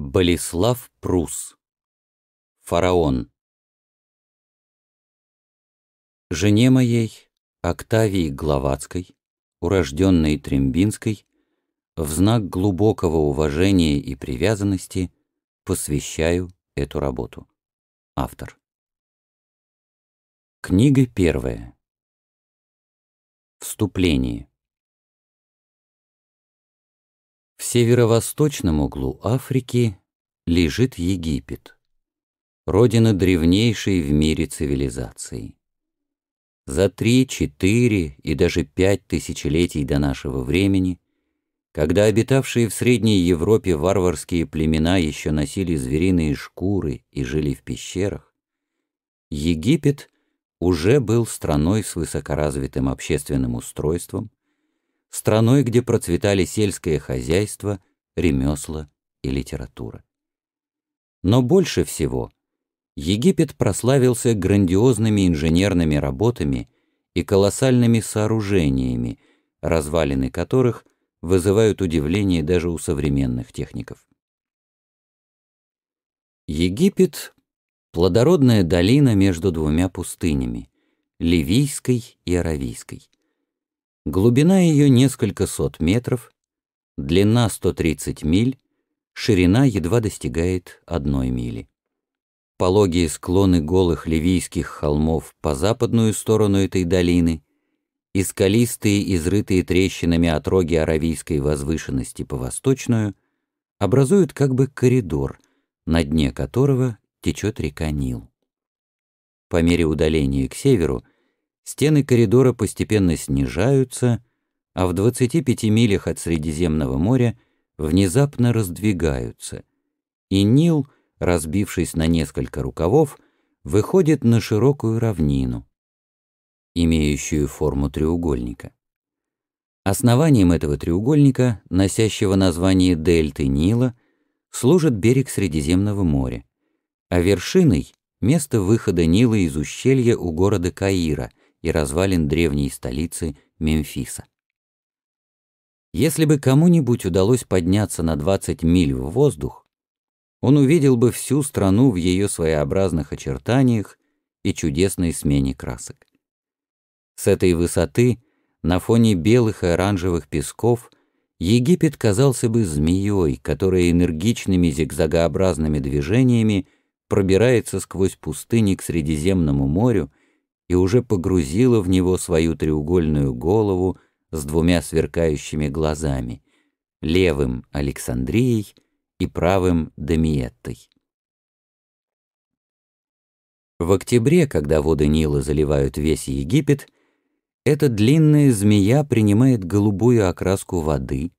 Болеслав Прус. Фараон. Жене моей, Октавии Гловацкой, урожденной Трембинской, в знак глубокого уважения и привязанности посвящаю эту работу. Автор. Книга первая. Вступление. В северо-восточном углу Африки лежит Египет, родина древнейшей в мире цивилизации. За 3, 4 и даже 5 тысячелетий до нашего времени, когда обитавшие в Средней Европе варварские племена еще носили звериные шкуры и жили в пещерах, Египет уже был страной с высокоразвитым общественным устройством, страной, где процветали сельское хозяйство, ремесла и литература. Но больше всего Египет прославился грандиозными инженерными работами и колоссальными сооружениями, развалины которых вызывают удивление даже у современных техников. Египет — плодородная долина между двумя пустынями — Ливийской и Аравийской. Глубина ее несколько сот метров, длина 130 миль, ширина едва достигает 1 мили. Пологие склоны голых ливийских холмов по западную сторону этой долины и скалистые, изрытые трещинами отроги аравийской возвышенности по восточную образуют как бы коридор, на дне которого течет река Нил. По мере удаления к северу стены коридора постепенно снижаются, а в 25 милях от Средиземного моря внезапно раздвигаются, и Нил, разбившись на несколько рукавов, выходит на широкую равнину, имеющую форму треугольника. Основанием этого треугольника, носящего название дельты Нила, служит берег Средиземного моря, а вершиной — место выхода Нила из ущелья у города Каира и развалин древней столицы Мемфиса. Если бы кому-нибудь удалось подняться на 20 миль в воздух, он увидел бы всю страну в ее своеобразных очертаниях и чудесной смене красок. С этой высоты, на фоне белых и оранжевых песков, Египет казался бы змеей, которая энергичными зигзагообразными движениями пробирается сквозь пустыни к Средиземному морю и уже погрузила в него свою треугольную голову с двумя сверкающими глазами, левым — Александрией и правым — Дамиеттой. В октябре, когда воды Нила заливают весь Египет, эта длинная змея принимает голубую окраску воды,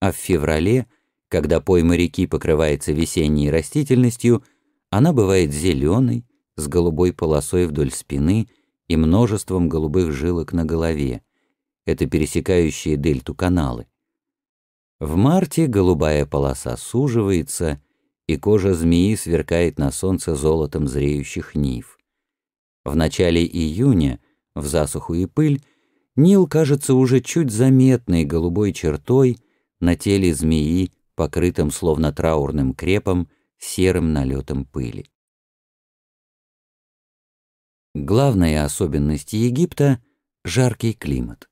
а в феврале, когда пойма реки покрывается весенней растительностью, она бывает зеленой, с голубой полосой вдоль спины и множеством голубых жилок на голове. Это пересекающие дельту каналы. В марте голубая полоса суживается, и кожа змеи сверкает на солнце золотом зреющих нив. В начале июня, в засуху и пыль, Нил кажется уже чуть заметной голубой чертой на теле змеи, покрытым словно траурным крепом, серым налетом пыли. Главная особенность Египта — жаркий климат.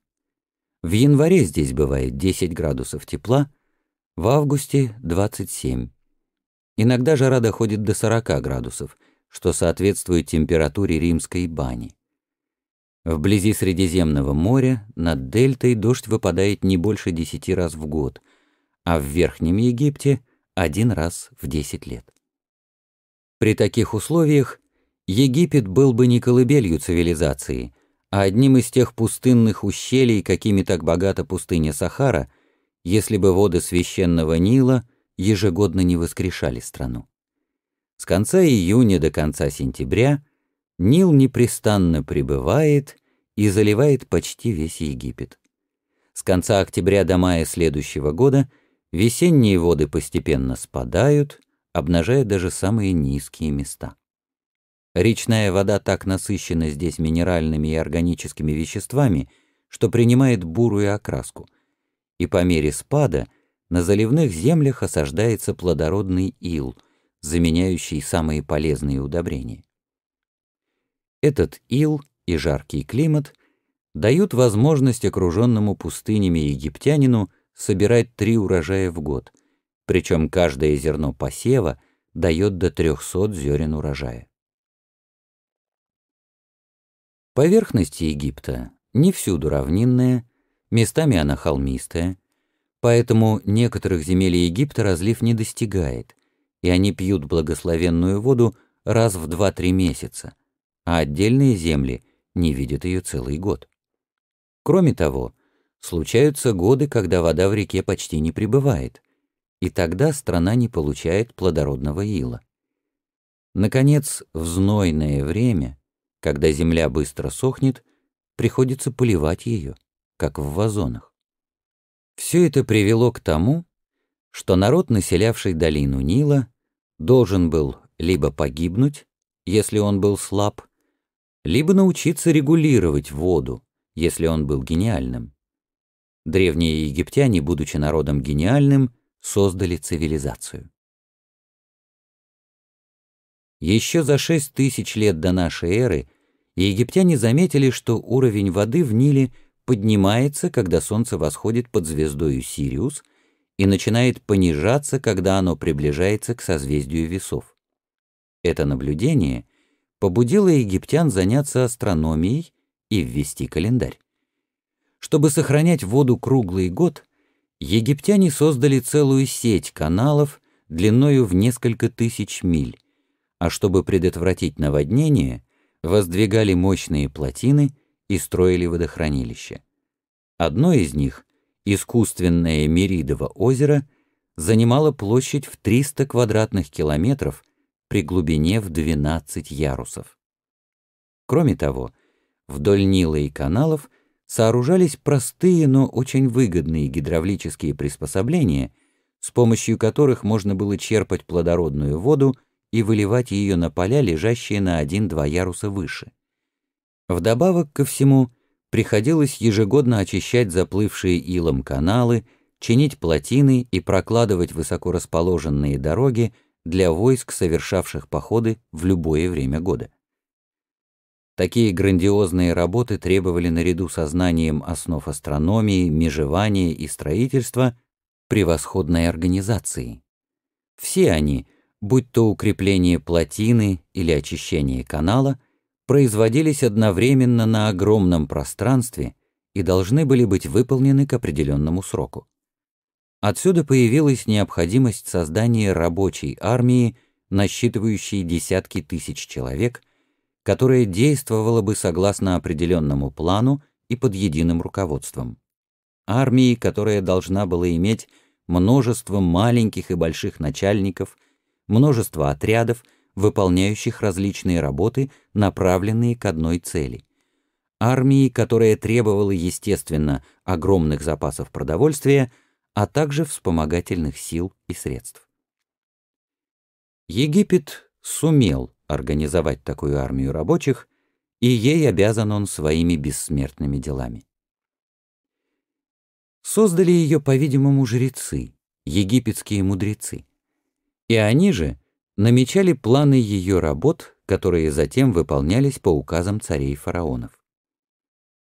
В январе здесь бывает 10 градусов тепла, в августе — 27. Иногда жара доходит до 40 градусов, что соответствует температуре римской бани. Вблизи Средиземного моря над дельтой дождь выпадает не больше 10 раз в год, а в Верхнем Египте — 1 раз в 10 лет. При таких условиях Египет был бы не колыбелью цивилизации, а одним из тех пустынных ущелий, какими так богата пустыня Сахара, если бы воды священного Нила ежегодно не воскрешали страну. С конца июня до конца сентября Нил непрестанно прибывает и заливает почти весь Египет. С конца октября до мая следующего года весенние воды постепенно спадают, обнажая даже самые низкие места. Речная вода так насыщена здесь минеральными и органическими веществами, что принимает бурую окраску, и по мере спада на заливных землях осаждается плодородный ил, заменяющий самые полезные удобрения. Этот ил и жаркий климат дают возможность окруженному пустынями египтянину собирать 3 урожая в год, причем каждое зерно посева дает до 300 зерен урожая. Поверхность Египта не всюду равнинная, местами она холмистая, поэтому некоторых земель Египта разлив не достигает, и они пьют благословенную воду раз в 2-3 месяца, а отдельные земли не видят ее целый год. Кроме того, случаются годы, когда вода в реке почти не прибывает, и тогда страна не получает плодородного ила. Наконец, в знойное время, когда земля быстро сохнет, приходится поливать ее, как в вазонах. Все это привело к тому, что народ, населявший долину Нила, должен был либо погибнуть, если он был слаб, либо научиться регулировать воду, если он был гениальным. Древние египтяне, будучи народом гениальным, создали цивилизацию. Еще за 6000 лет до нашей эры египтяне заметили, что уровень воды в Ниле поднимается, когда солнце восходит под звездою Сириус, и начинает понижаться, когда оно приближается к созвездию Весов. Это наблюдение побудило египтян заняться астрономией и ввести календарь. Чтобы сохранять воду круглый год, египтяне создали целую сеть каналов длиною в несколько тысяч миль, а чтобы предотвратить наводнение, воздвигали мощные плотины и строили водохранилища. Одно из них, искусственное Меридово озеро, занимало площадь в 300 квадратных километров при глубине в 12 ярусов. Кроме того, вдоль Нила и каналов сооружались простые, но очень выгодные гидравлические приспособления, с помощью которых можно было черпать плодородную воду и выливать ее на поля, лежащие на 1-2 яруса выше. Вдобавок ко всему, приходилось ежегодно очищать заплывшие илом каналы, чинить плотины и прокладывать высоко расположенные дороги для войск, совершавших походы в любое время года. Такие грандиозные работы требовали наряду со знанием основ астрономии, межевания и строительства превосходной организации. Все они, будь то укрепление плотины или очищение канала, производились одновременно на огромном пространстве и должны были быть выполнены к определенному сроку. Отсюда появилась необходимость создания рабочей армии, насчитывающей десятки тысяч человек, которая действовала бы согласно определенному плану и под единым руководством. Армии, которая должна была иметь множество маленьких и больших начальников, множество отрядов, выполняющих различные работы, направленные к одной цели. Армии, которая требовала, естественно, огромных запасов продовольствия, а также вспомогательных сил и средств. Египет сумел организовать такую армию рабочих, и ей обязан он своими бессмертными делами. Создали ее, по-видимому, жрецы, египетские мудрецы, и они же намечали планы ее работ, которые затем выполнялись по указам царей и фараонов.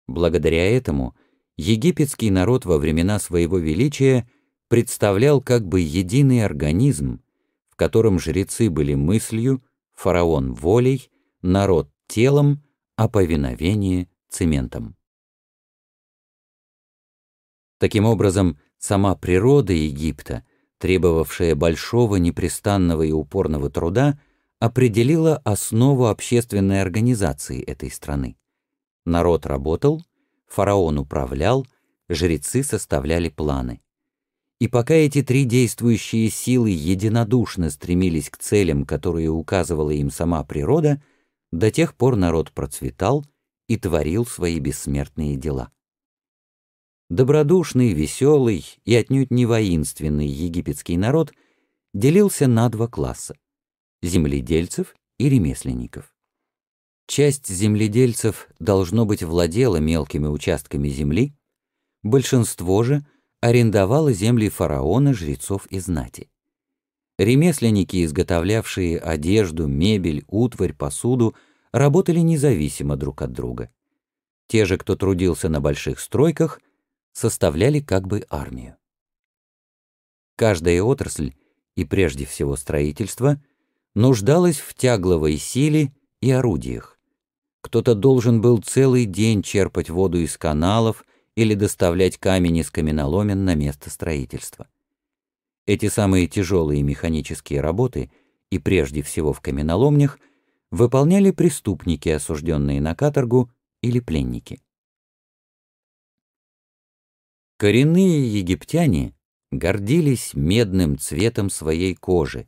Благодаря этому египетский народ во времена своего величия представлял как бы единый организм, в котором жрецы были мыслью, фараон волей, народ телом, а повиновение цементом. Таким образом, сама природа Египта, требовавшая большого, непрестанного и упорного труда, определила основу общественной организации этой страны. Народ работал, фараон управлял, жрецы составляли планы. И пока эти 3 действующие силы единодушно стремились к целям, которые указывала им сама природа, до тех пор народ процветал и творил свои бессмертные дела. Добродушный, веселый и отнюдь не воинственный египетский народ делился на 2 класса — земледельцев и ремесленников. Часть земледельцев, должно быть, владела мелкими участками земли, большинство же арендовала земли фараона, жрецов и знати. Ремесленники, изготовлявшие одежду, мебель, утварь, посуду, работали независимо друг от друга. Те же, кто трудился на больших стройках, составляли как бы армию. Каждая отрасль, и прежде всего строительство, нуждалась в тягловой силе и орудиях. Кто-то должен был целый день черпать воду из каналов или доставлять камень из каменоломен на место строительства. Эти самые тяжелые механические работы, и прежде всего в каменоломнях, выполняли преступники, осужденные на каторгу, или пленники. Коренные египтяне гордились медным цветом своей кожи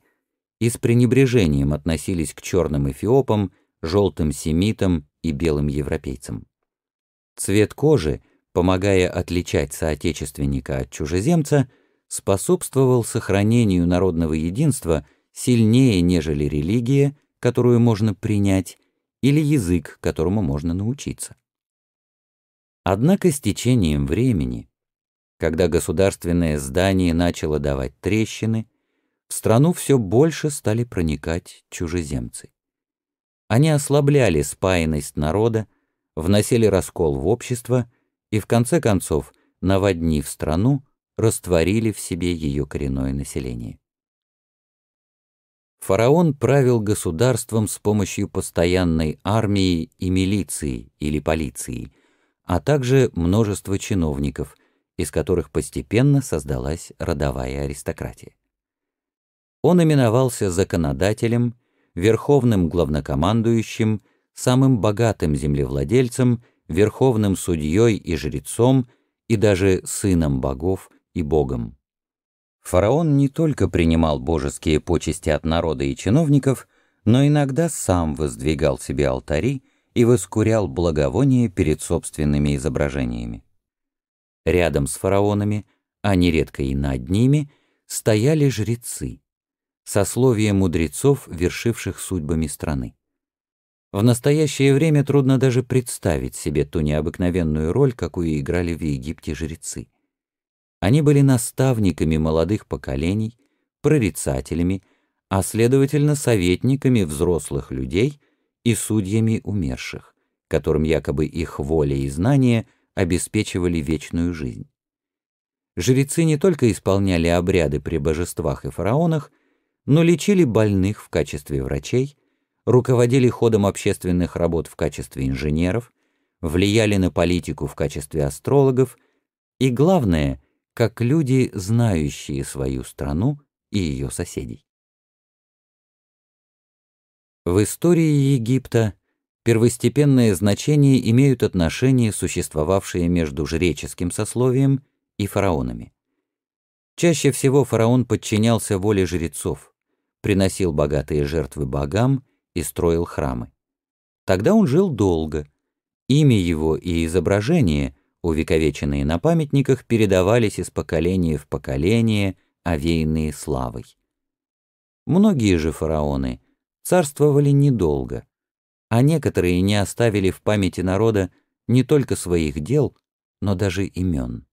и с пренебрежением относились к черным эфиопам, желтым семитам и белым европейцам. Цвет кожи, помогая отличать соотечественника от чужеземца, способствовал сохранению народного единства сильнее, нежели религия, которую можно принять, или язык, которому можно научиться. Однако с течением времени, когда государственное здание начало давать трещины, в страну все больше стали проникать чужеземцы. Они ослабляли спаянность народа, вносили раскол в общество и, в конце концов, наводнив страну, растворили в себе ее коренное население. Фараон правил государством с помощью постоянной армии и милиции или полиции, а также множество чиновников, из которых постепенно создалась родовая аристократия. Он именовался законодателем, верховным главнокомандующим, самым богатым землевладельцем, верховным судьей и жрецом, и даже сыном богов и богом. Фараон не только принимал божеские почести от народа и чиновников, но иногда сам воздвигал себе алтари и воскурял благовония перед собственными изображениями. Рядом с фараонами, а нередко и над ними, стояли жрецы, сословие мудрецов, вершивших судьбами страны. В настоящее время трудно даже представить себе ту необыкновенную роль, какую играли в Египте жрецы. Они были наставниками молодых поколений, прорицателями, а следовательно советниками взрослых людей и судьями умерших, которым якобы их воля и знания обеспечивали вечную жизнь. Жрецы не только исполняли обряды при божествах и фараонах, но лечили больных в качестве врачей, руководили ходом общественных работ в качестве инженеров, влияли на политику в качестве астрологов и, главное, как люди, знающие свою страну и ее соседей. В истории Египта первостепенное значение имеют отношения, существовавшие между жреческим сословием и фараонами. Чаще всего фараон подчинялся воле жрецов, приносил богатые жертвы богам и строил храмы. Тогда он жил долго, имя его и изображение, увековеченные на памятниках, передавались из поколения в поколение, овеянные славой. Многие же фараоны царствовали недолго, а некоторые не оставили в памяти народа не только своих дел, но даже имен.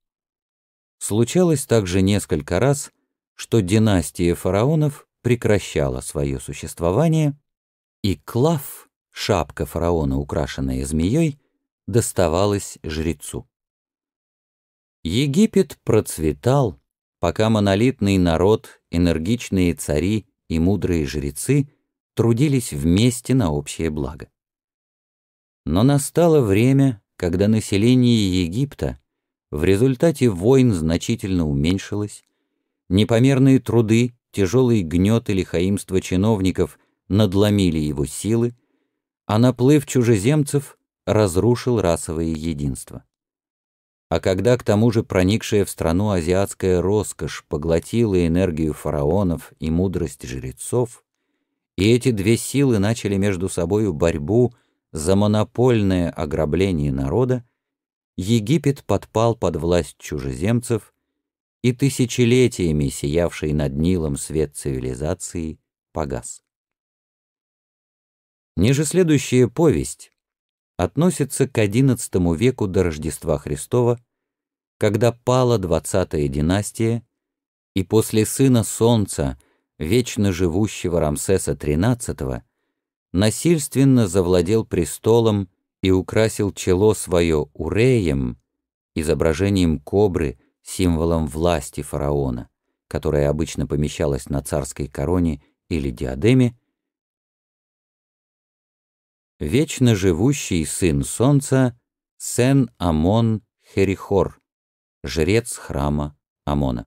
Случалось также несколько раз, что династия фараонов прекращала свое существование, и клав, шапка фараона, украшенная змеей, доставалась жрецу. Египет процветал, пока монолитный народ, энергичные цари и мудрые жрецы трудились вместе на общее благо. Но настало время, когда население Египта в результате войн значительно уменьшилось, непомерные труды, тяжелый гнет или лихаимство чиновников надломили его силы, а наплыв чужеземцев разрушил расовое единство. А когда к тому же проникшая в страну азиатская роскошь поглотила энергию фараонов и мудрость жрецов, и эти две силы начали между собою борьбу за монопольное ограбление народа, Египет подпал под власть чужеземцев, и тысячелетиями сиявший над Нилом свет цивилизации погас. Ниже следующая повесть относится к XI веку до Рождества Христова когда пала 20-я династия, и после сына солнца, вечно живущего Рамсеса XIII, насильственно завладел престолом и украсил чело свое уреем, изображением кобры, символом власти фараона, которая обычно помещалась на царской короне или диадеме, вечно живущий сын солнца Сен Амон Херихор, жрец храма Амона.